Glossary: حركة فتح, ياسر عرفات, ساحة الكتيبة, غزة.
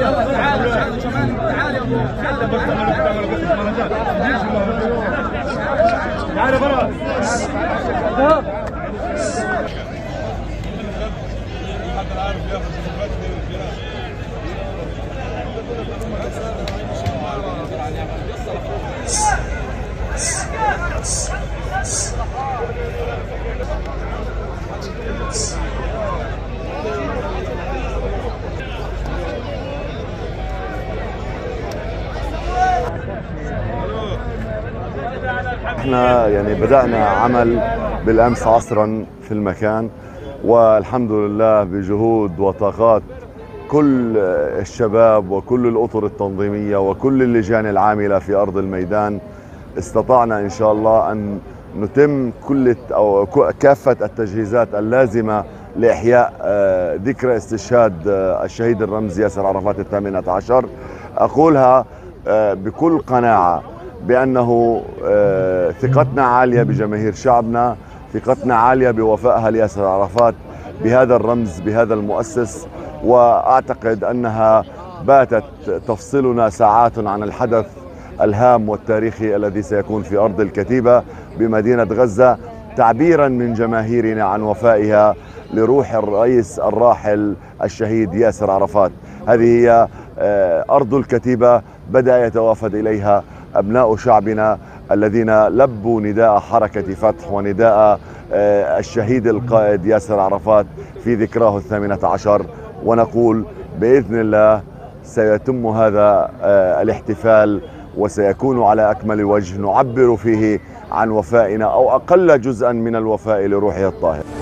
يلا تعالوا تعالوا يا ابو تعالوا برا احنا يعني بدأنا عمل بالأمس عصرا في المكان، والحمد لله بجهود وطاقات كل الشباب وكل الأطر التنظيمية وكل اللجان العاملة في أرض الميدان استطعنا إن شاء الله أن نتم كل أو كافة التجهيزات اللازمة لإحياء ذكرى استشهاد الشهيد الرمزي ياسر عرفات الثامنة عشر. أقولها بكل قناعة بأنه ثقتنا عالية بجماهير شعبنا، ثقتنا عالية بوفائها لياسر عرفات بهذا الرمز بهذا المؤسس، وأعتقد أنها باتت تفصلنا ساعات عن الحدث الهام والتاريخي الذي سيكون في أرض الكتيبة بمدينة غزة، تعبيراً من جماهيرنا عن وفائها لروح الرئيس الراحل الشهيد ياسر عرفات. هذه هي أرض الكتيبة بدأ يتوافد إليها أبناء شعبنا الذين لبوا نداء حركة فتح ونداء الشهيد القائد ياسر عرفات في ذكراه الثامنة عشر، ونقول بإذن الله سيتم هذا الاحتفال وسيكون على أكمل وجه نعبر فيه عن وفائنا أو أقل جزءا من الوفاء لروحه الطاهر.